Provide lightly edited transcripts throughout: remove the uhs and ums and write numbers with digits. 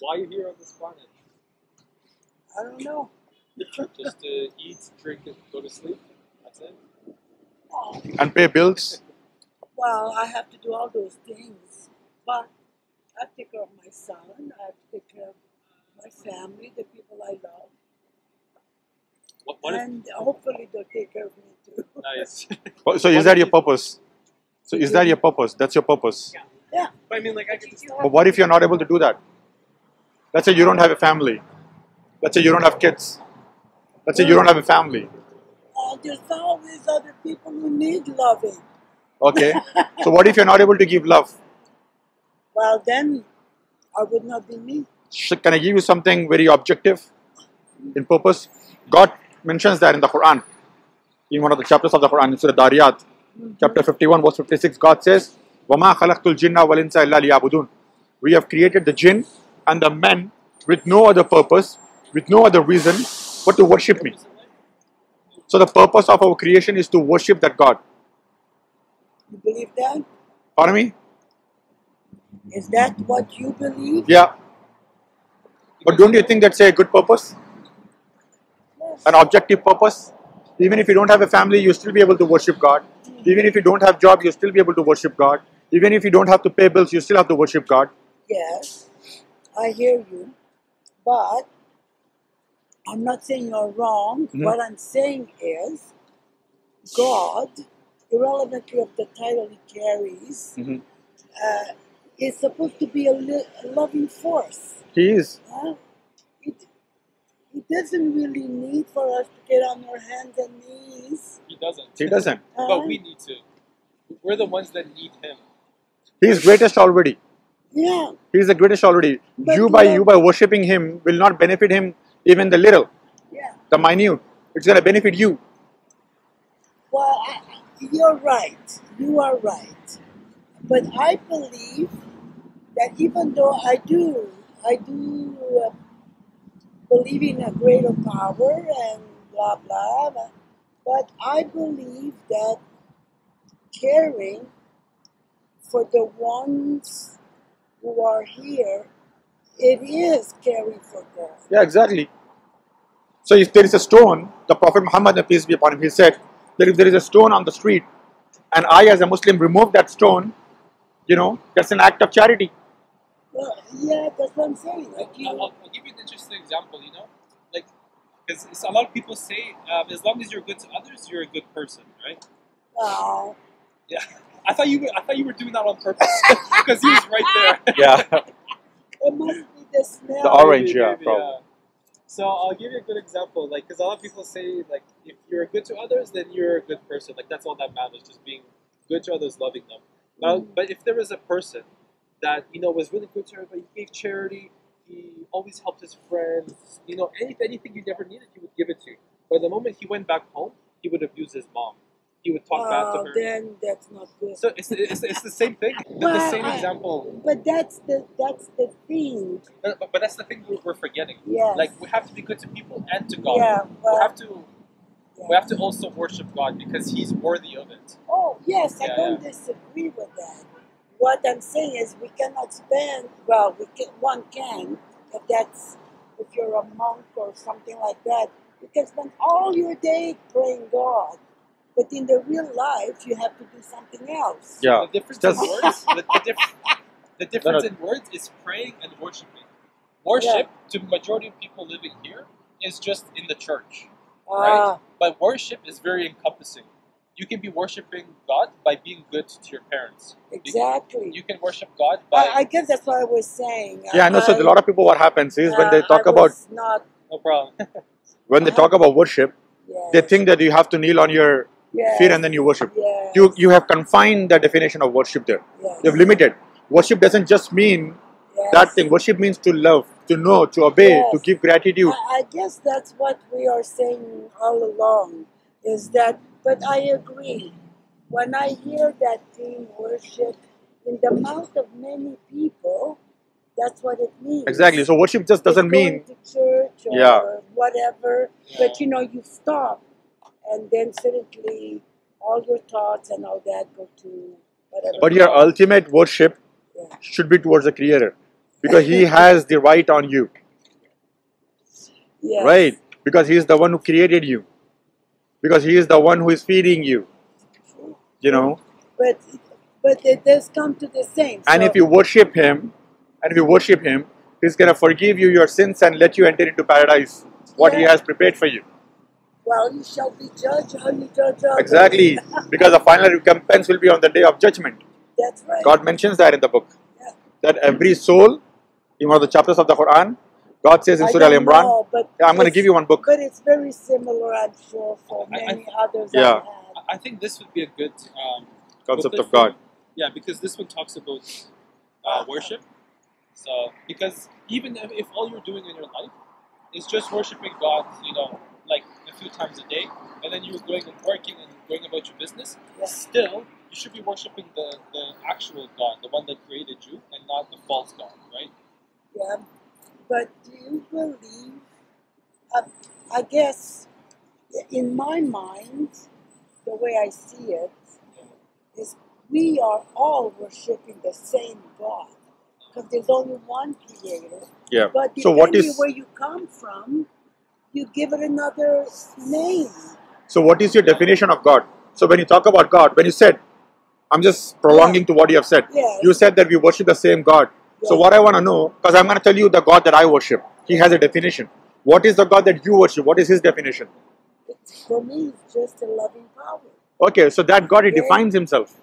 Why are you here on this planet? I don't know. Just to eat, drink, and go to sleep. That's it. Oh. And pay bills. Well, I have to do all those things, but I have to take care of my son. I have to take care of my family, the people I love. What and if, hopefully they'll take care of me too. Nice. So is that your purpose? So is that your purpose? That's your purpose? Yeah. Yeah. But I mean, like, I could just... But what if you're not able to do that? Let's say you don't have a family. Let's say you don't have kids. Let's say you don't have a family. Oh, there's always other people who need loving. Okay. So what if you're not able to give love? Well, then I would not be me. Can I give you something very objective in purpose? God mentions that in the Qur'an, in one of the chapters of the Qur'an, in Surah Dariyat, chapter 51, verse 56, God says, وَمَا خَلَقْتُ الْجِنَّ وَالْإِنسَ إِلَّا لِيَعْبُدُونَ. We have created the jinn and the men with no other purpose, with no other reason, but to worship me. So the purpose of our creation is to worship that God. You believe that? Pardon me? Is that what you believe? Yeah. But don't you think that's a good purpose? An objective purpose? Even if you don't have a family, you'll still be able to worship God. Even if you don't have a job, you'll still be able to worship God. Even if you don't have to pay bills, you still have to worship God. Yes, I hear you. But I'm not saying you're wrong. What I'm saying is, God, irrelevantly of the title he carries, is supposed to be a loving force. He is. Huh? He doesn't really need for us to get on our hands and knees. He doesn't. He doesn't. But we need to. We're the ones that need him. He is greatest already. Yeah. He is the greatest already. But you by worshipping him will not benefit him even the little. Yeah. The minute. It's going to benefit you. Well, you're right. You are right. But I believe that even though I do believe in a greater power and blah, blah, blah, but I believe that caring for the ones who are here, it is caring for God. Yeah, exactly. So if there is a stone, the Prophet Muhammad, peace be upon him, he said that if there is a stone on the street and I as a Muslim remove that stone, you know, that's an act of charity. Well, yeah, that's what I'm saying. Like, I'll give you an interesting example, you know, like, because a lot of people say, as long as you're good to others, you're a good person, right? Wow. Yeah, I thought you were doing that on purpose because he was right there. Yeah. It must be the smell. The orange, maybe, yeah, maybe, probably. Yeah. So I'll give you a good example, like, because a lot of people say, like, if you're good to others, then you're a good person. Like, that's all that matters, just being good to others, loving them. But if there was a person that, you know, was really good to everybody, he gave charity, he always helped his friends, you know, anything he never needed, he would give it to you. But the moment he went back home, he would abuse his mom. He would talk bad to her. Then that's not good. So it's the same thing, well, the same example. But that's the thing. But that's the thing we're forgetting. Yes. Like, we have to be good to people and to God. Yeah, well, we have to also worship God because he's worthy of it. Oh, yes, yeah, I don't disagree with that. What I'm saying is, we cannot spend. Well, one can, if you're a monk or something like that. You can spend all your day praying God, but in the real life, you have to do something else. Yeah. The difference in words. The difference in words is praying and worshiping. Worship, to the majority of people living here, is just in the church, right? But worship is very encompassing. You can be worshiping God by being good to your parents. Exactly. You can worship God by... I guess that's what I was saying. Yeah, I know. So a lot of people, what happens is when they talk about... No problem. When they talk about worship, they think that you have to kneel on your feet and then you worship. Yes. You have confined the definition of worship there. Yes. You have limited. Worship doesn't just mean that thing. Worship means to love, to know, to obey, to give gratitude. I guess that's what we are saying all along, is that... But I agree, when I hear that thing, worship, in the mouth of many people, that's what it means. Exactly, so worship just doesn't mean... going to church or whatever, but you know, you stop, and then suddenly all your thoughts and all that go to whatever. But your ultimate worship should be towards the Creator. because he has the right on you. Yes. Right? Because he is the one who created you. Because he is the one who is feeding you. You know? But it does come to the same. So. And if you worship him, he's going to forgive you your sins and let you enter into paradise, what he has prepared for you. Well, you shall be judged how you judge others. Exactly. Because the final recompense will be on the day of judgment. That's right. God mentions that in the book. Yeah. That every soul, in one of the chapters of the Quran, God says in Surah Al-Imran, I'm going to give you one book. But it's very similar, I'm sure, for many others. Yeah. I think this would be a good concept of God. Yeah, because this one talks about worship. So, because even if all you're doing in your life is just worshiping God, you know, like a few times a day, and then you're going and working and going about your business, still, you should be worshiping the actual God, the one that created you, and not the false God, right? Yeah, but do you believe, I guess, in my mind, the way I see it, is we are all worshiping the same God, because there's only one creator. Yeah. But depending where you come from, you give it another name. So what is your definition of God? So when you talk about God, when you said, I'm just prolonging to what you have said. Yeah. You said that we worship the same God. Yeah. So what I want to know, because I'm going to tell you the God that I worship. He has a definition. What is the God that you worship? What is his definition? For me, it's just a loving power. Okay, so that God, he defines himself.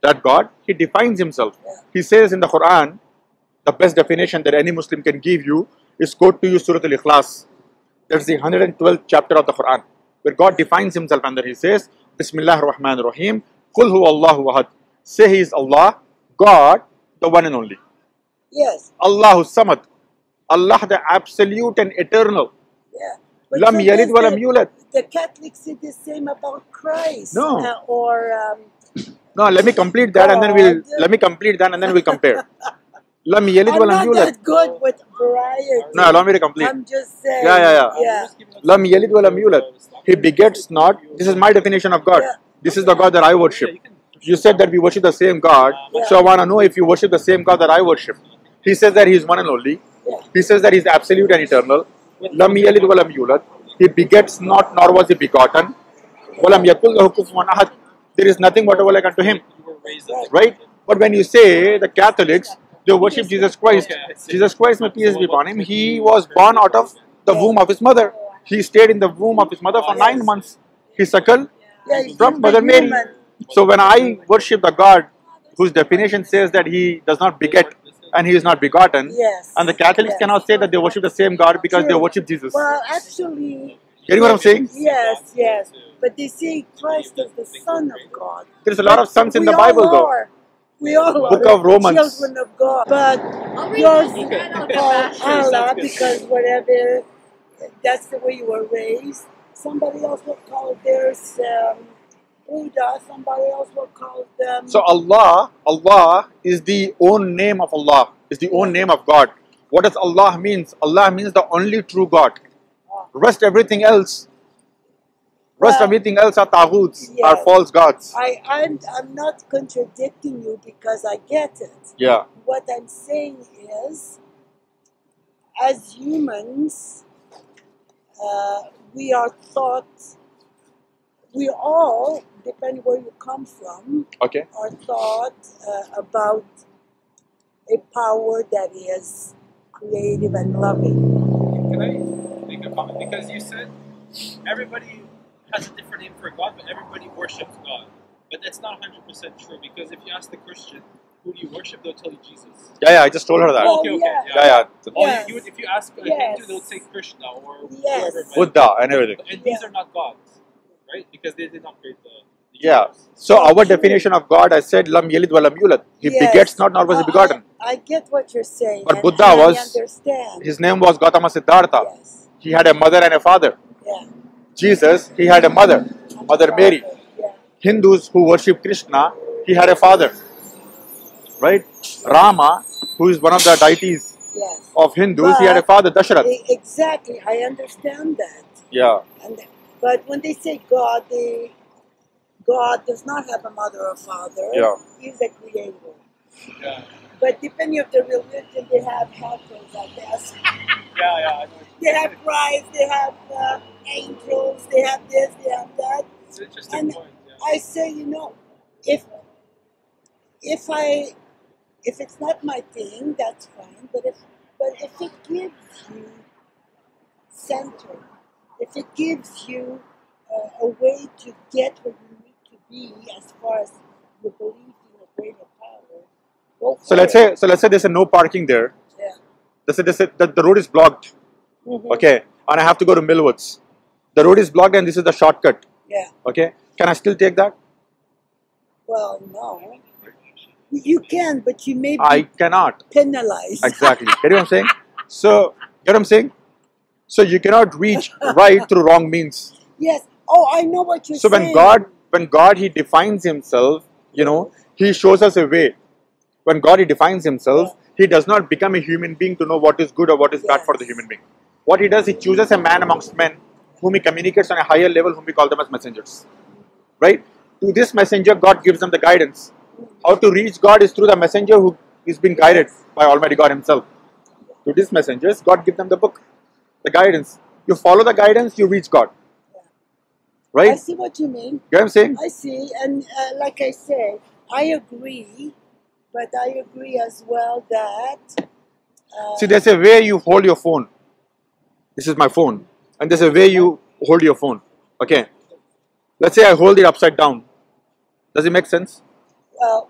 That God, he defines himself. Yeah. He says in the Quran, the best definition that any Muslim can give you is quote to you Surah Al-Ikhlas. That's the 112th chapter of the Quran, where God defines himself and then he says, Bismillahirrahmanirrahim, Kulhu allahu ahad. Say he is Allah, God, the one and only. Yes. Allahu Samad. Allah the absolute and eternal. Yeah. Lam yaleed wa la yulad. The Catholics say the same about Christ. No. No, let me complete that and then we'll compare. I'm not good with variety. No, allow me to complete. I'm just saying. Lam yalid wa lam yulad. He begets not. This is my definition of God. This is the God that I worship. You said that we worship the same God. So I want to know if you worship the same God that I worship. He says that he is one and only. He says that he is absolute and eternal. Lam yalid wa lam yulad. He begets not, nor was he begotten. Wa lam yakul lahu kufuwan ahad. There is nothing whatever like unto him. Right? But when you say the Catholics, they worship Jesus Christ. Jesus Christ, may peace be upon him, he was born out of the womb of his mother. He stayed in the womb of his mother for 9 months. He suckled from Mother Mary. So when I worship the God whose definition says that he does not beget and he is not begotten, and the Catholics cannot say that they worship the same God because they worship Jesus. Well, actually... Hearing what I'm saying? Yes, yes. But they say Christ is the Son of God. There's a lot of sons in the Bible though. We all Book of Romans. Children of God, but yours called Allah because whatever, that's the way you were raised. Somebody else will call theirs Buddha. Somebody else will call them. So Allah is the own name of Allah. Is the own name of God. What does Allah means? Allah means the only true God. Rest everything else. Rest everything else are tawhuds, are false gods. I'm not contradicting you because I get it. Yeah. What I'm saying is, as humans, we are taught, we all, depending where you come from, are taught about a power that is creative and loving. Can I make a comment? Because you said everybody has a different name for God, but everybody worships God. But that's not 100% true, because if you ask the Christian, who do you worship, they'll tell you Jesus. Yeah, I just told her that. Oh, okay, Or if you ask a Hindu, they'll say Krishna or whoever. Buddha and everything. And these are not gods, right? Because they did not create the universe. So our definition of God, I said, Lam yalid wa lam yulad. He begets not, nor was he begotten. I get what you're saying. But Buddha was, his name was Gautama Siddhartha. Yes. He had a mother and a father. Yeah. Jesus, he had a mother, Mother Mary. Hindus who worship Krishna, he had a father, right? Rama, who is one of the deities of Hindus, he had a father, Dasharath. Exactly, I understand that. Yeah. But when they say God, God does not have a mother or father. Yeah. He's a creator. Yeah. But depending on the religion, they have helpers, I guess. Yeah, I know. They have Christ, they have angels, they have this, they have that. It's an interesting point. Yeah. I say, you know, if it's not my thing, that's fine. But if it gives you center, if it gives you a way to get where you need to be as far as you believe in a greater power, go for it. So let's say there's a no parking there. Yeah. Let's say that the road is blocked. Mm-hmm. Okay, and I have to go to Millwoods. The road is blocked, and this is the shortcut. Yeah. Okay, can I still take that? Well, no. You can, but you may be penalized. Exactly. Get what I'm saying? So, get what I'm saying? So you cannot reach right through wrong means. Yes. Oh, I know what you're saying. So when God, He defines Himself, you know, He shows us a way. When God, He defines Himself, He does not become a human being to know what is good or what is bad for the human being. What He does, He chooses a man amongst men whom He communicates on a higher level, whom we call them as messengers. Right? To this messenger, God gives them the guidance. How to reach God is through the messenger who is being guided by Almighty God Himself. To these messengers, God gives them the book, the guidance. You follow the guidance, you reach God. Yeah. Right? I see what you mean. You know what I'm saying? I see. And like I said, I agree. But I agree as well that... see, there's a way you hold your phone. This is my phone. And there's a way you hold your phone. Okay. Let's say I hold it upside down. Does it make sense? Well,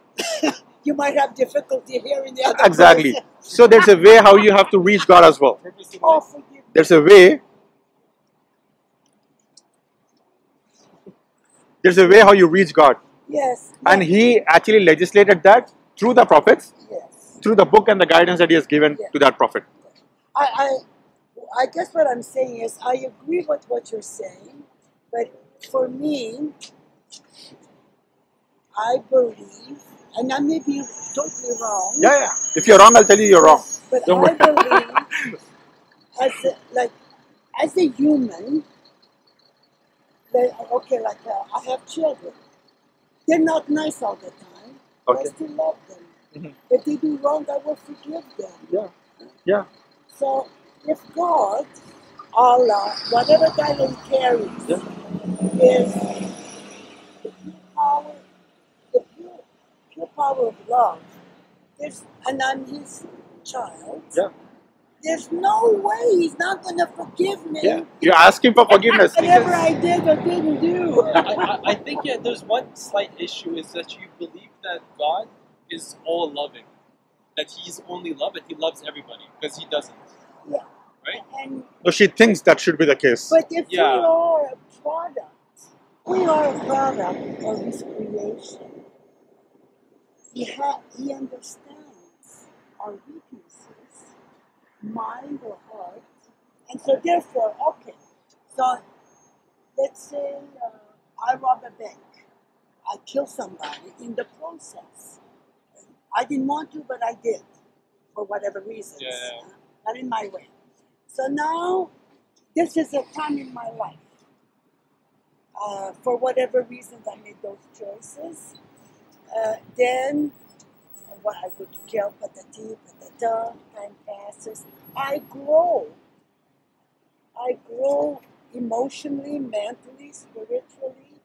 you might have difficulty hearing the other Exactly. person. So there's a way how you have to reach God as well. Oh, forgive me. There's a way how you reach God. Yes. And He actually legislated that through the prophets, through the book and the guidance that He has given to that prophet. I guess what I'm saying is I agree with what you're saying, but for me, I believe, and I may be totally wrong. Yeah. If you're wrong, I'll tell you you're wrong. But I believe, as a human, I have children. They're not nice all the time. Okay. I still love them. Mm-hmm. If they do wrong, I will forgive them. Yeah. So if God, Allah, whatever title He carries, is the pure power of love, and I'm His child, there's no way He's not going to forgive me. Yeah. You're asking for forgiveness. Whatever I did or didn't do. I think there's one slight issue is that you believe that God is all loving, that He's only love and He loves everybody, because He doesn't. Yeah. Right? So she thinks that should be the case. But if we are a product, of His creation. He understands our weaknesses, mind or heart, and so therefore, so let's say I rob a bank, I kill somebody in the process. I didn't want to, but I did, for whatever reasons, not in my way. So now, this is a time in my life, for whatever reasons I made those choices. Then I go to jail, time passes. I grow emotionally, mentally, spiritually,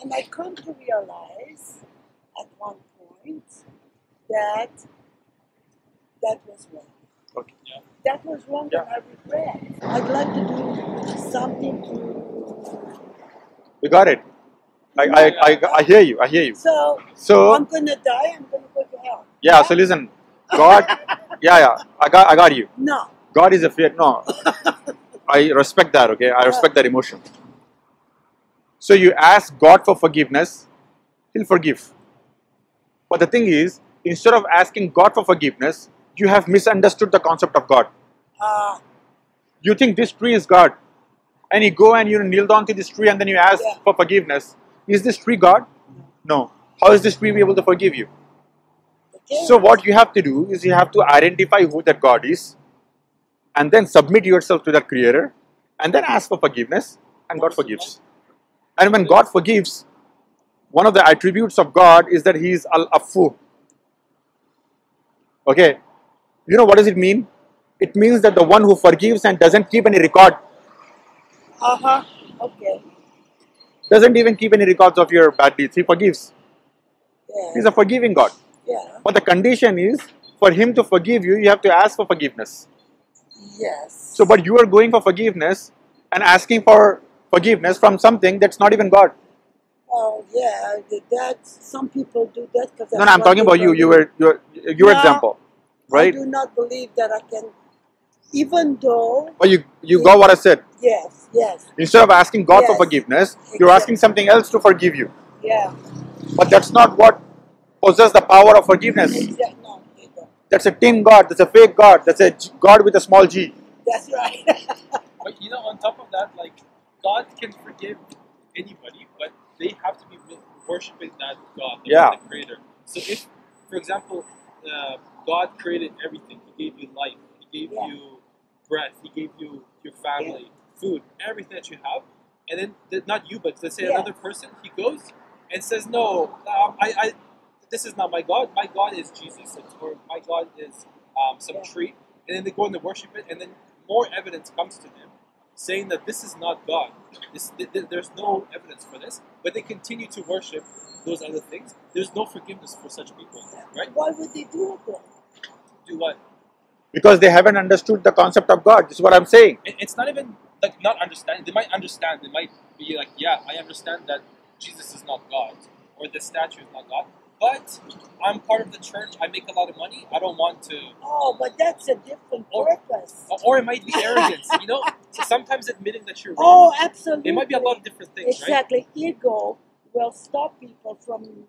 and I come to realize at one point that that was wrong. Okay. Yeah. That was wrong, and I regret. I'd like to do something to... You got it. I hear you. So I'm gonna die. I'm gonna go to hell. Yeah. So listen, God. I got you. No. God is a fear. No. I respect that. Okay. I respect that emotion. So you ask God for forgiveness, He'll forgive. But the thing is, instead of asking God for forgiveness, you have misunderstood the concept of God. You think this tree is God, and you go and you kneel down to this tree, and then you ask for forgiveness. Is this tree God? No. How is this tree able to forgive you? Okay. So what you have to do is you have to identify who that God is, and then submit yourself to that creator, and then ask for forgiveness, and God forgives. And when God forgives, one of the attributes of God is that He is Al afu. Okay, you know what does it mean? It means that the one who forgives and doesn't keep any record. Okay. Doesn't even keep any records of your bad deeds. He forgives. Yeah. He's a forgiving God. Yeah. But the condition is, for him to forgive you, you have to ask for forgiveness. Yes. So, but you are going for forgiveness and asking for forgiveness from something that's not even God. Oh yeah, that some people do that. No, no, I'm talking about you. Your example, right? I do not believe that I can, even though. Well, you got what I said. Yes, yes. Instead of asking God for forgiveness, you're asking something else to forgive you. Yeah. But that's not what possesses the power of forgiveness. Exactly. No, they don't. That's a tin God. That's a fake God. That's a God with a small G. That's right. But you know, on top of that, like, God can forgive anybody, but they have to be worshipping that God, the creator. So if, for example, God created everything, he gave you life, he gave you breath, he gave you your family, food, everything that you have, and then, not you, but let's say another person, he goes and says, no, this is not my God, my God is Jesus, or my God is some tree, and then they go and they worship it, and then more evidence comes to them, saying that this is not God, there's no evidence for this, but they continue to worship those other things. There's no forgiveness for such people, right? Why would they do it then? Do what? Because they haven't understood the concept of God, this is what I'm saying. It's not even, like, not understanding. They might understand, they might be like, yeah, I understand that Jesus is not God, or the statue is not God, but I'm part of the church, I make a lot of money, I don't want to... Oh, but that's a different purpose. Or it might be arrogance, you know? So sometimes admitting that you're wrong. Oh, absolutely. It might be a lot of different things, right? Exactly. Ego will stop people from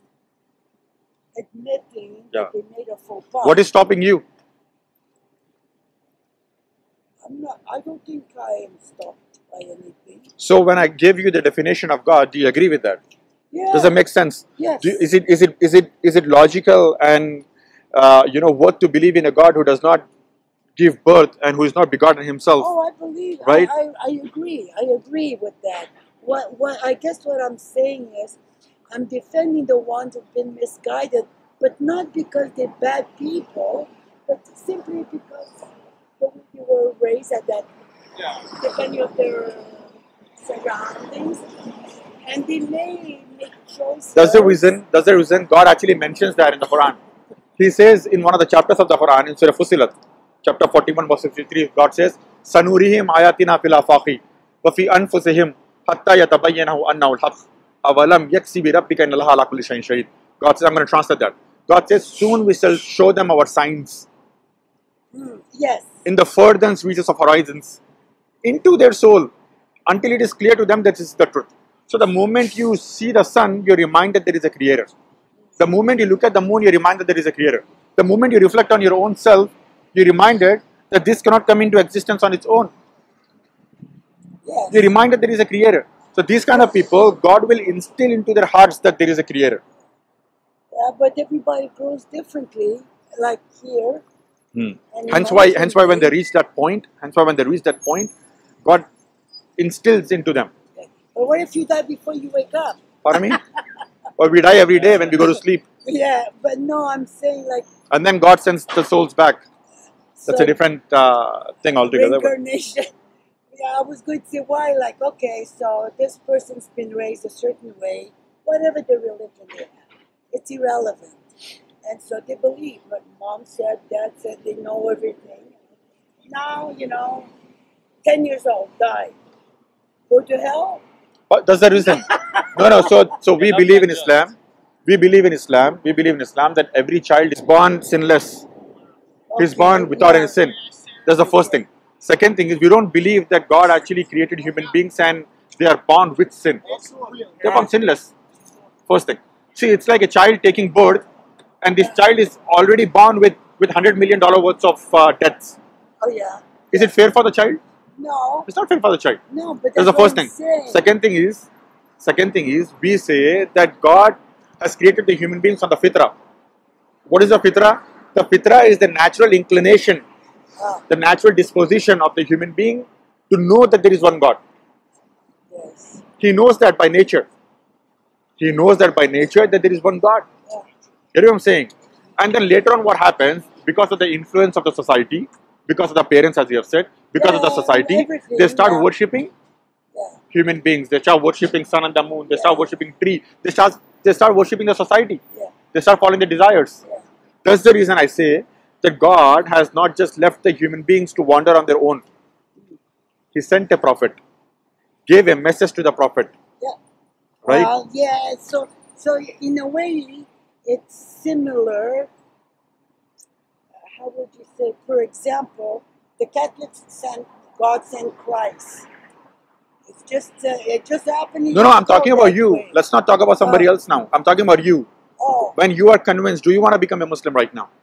admitting that they made a faux pas. What is stopping you? I don't think I am stopped by anything. So when I give you the definition of God, do you agree with that? Yeah. Does it make sense? Yes. Is it logical and you know what to believe in a God who does not give birth and who is not begotten himself? Oh, I believe. Right? I agree. I agree with that. What I guess what I'm saying is, I'm defending the ones who've been misguided, but not because they're bad people, but simply because they were raised at that, depending on their surroundings, and they may. That's the reason God actually mentions that in the Quran. He says in one of the chapters of the Quran, in Surah Fusilat, chapter 41, verse 53, God says, Sanurihim ayatina fil afaqi wa fi anfusihim hatta yatabayyanahu annahu al-haq awalam yakfi bi rabbika inna Allaha ala kulli shay'in shahid. God says, I'm going to translate that. God says, soon we shall show them our signs. Yes. In the furthest reaches of horizons, into their soul, until it is clear to them that this is the truth. So the moment you see the sun, you're reminded there is a creator. The moment you look at the moon, you're reminded there is a creator. The moment you reflect on your own self, you're reminded that this cannot come into existence on its own. Yes. You're reminded there is a creator. So these kind of people, God will instill into their hearts that there is a creator. Yeah, but everybody grows differently, like here. Hence why when they reach that point, God instills into them. But what if you die before you wake up? Pardon me? Or we die every day when we go to sleep. Yeah, but no, I'm saying like... And then God sends the souls back. So that's a different thing altogether. Reincarnation. Yeah, I was going to say why, like, okay, so this person's been raised a certain way, whatever the religion they have, it's irrelevant. And so they believe, but mom said, dad said, they know everything. Now, you know, 10 years old, die. Go to hell? But that's the reason. So we believe in Islam. That every child is born sinless. He's born without any sin. That's the first thing. Second thing is, we don't believe that God actually created human beings and they are born with sin. They're born sinless. First thing. See, it's like a child taking birth, and this child is already born with $100 million worth of debts. Oh yeah. Is it fair for the child? No. It's not fair for the child. No, but that's the first thing. Second thing is, we say that God has created the human beings on the fitra. What is the fitra? The fitra is the natural inclination, the natural disposition of the human being to know that there is one God. Yes. He knows that by nature. He knows that by nature that there is one God. Yeah. You know what I'm saying? And then later on what happens because of the influence of the society, because of the parents, as you have said, because of the society, they start worshipping human beings. They start worshipping sun and the moon. They start worshipping tree. They start worshipping the society. They start following the desires. That's the reason I say that God has not just left the human beings to wander on their own. He sent a prophet, gave a message to the prophet. Right? Well, yeah. So in a way, it's similar. How would you say? For example, the Catholics sent God, sent Christ. It's just it just happened. No, I'm talking about you. Way. Let's not talk about somebody else now. I'm talking about you. Oh. When you are convinced, do you want to become a Muslim right now?